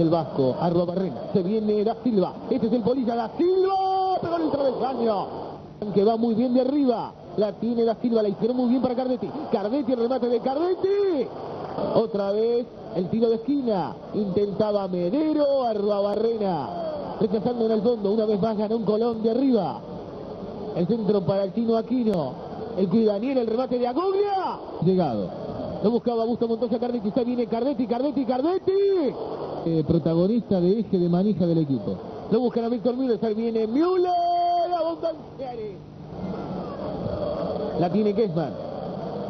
del Vasco Arruabarrena. Se viene Da Silva. Este es el bolilla Da Silva, pero el travesaño, que va muy bien de arriba. La tiene Da Silva, la hicieron muy bien para Cardetti. Cardetti, el remate de Cardetti. Otra vez el tiro de esquina. Intentaba Medero, Arruabarrena rechazando en el fondo. Una vez más ganó un Colón de arriba. El centro para el Tino Aquino. El Daniel, el remate de Agogria. Llegado. Lo buscaba Augusto Montoya, Cardetti, está, viene Cardetti, Cardetti, Cardetti. Protagonista de eje de manija del equipo. Lo buscan a Víctor Müller, ahí viene Müller. La tiene Kessman.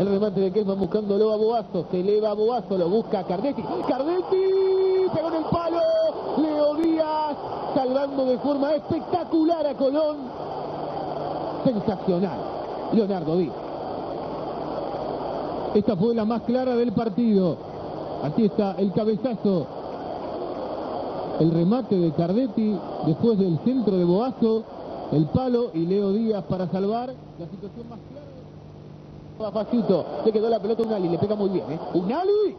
El remate de Kessman buscándolo a Boasso. Se eleva a Boasso, lo busca Cardetti. Cardetti, pegó en el palo. Leo Díaz salvando de forma espectacular a Colón. Sensacional, Leonardo Díaz. Esta fue la más clara del partido. Aquí está el cabezazo. El remate de Cardetti después del centro de Boasso. El palo y Leo Díaz para salvar. La situación más clara. Faxito. Se quedó la pelota Unali. Le pega muy bien, ¿eh? ¡Unali!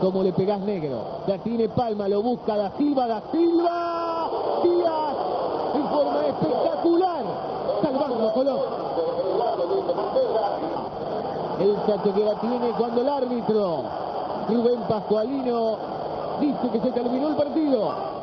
Como le pegás, negro. La tiene Palma. Lo busca Da Silva. Da Silva. Díaz. En forma espectacular. Salvando a Colón. El saque que la tiene cuando el árbitro, Rubén Pasqualino, dice que se terminó el partido.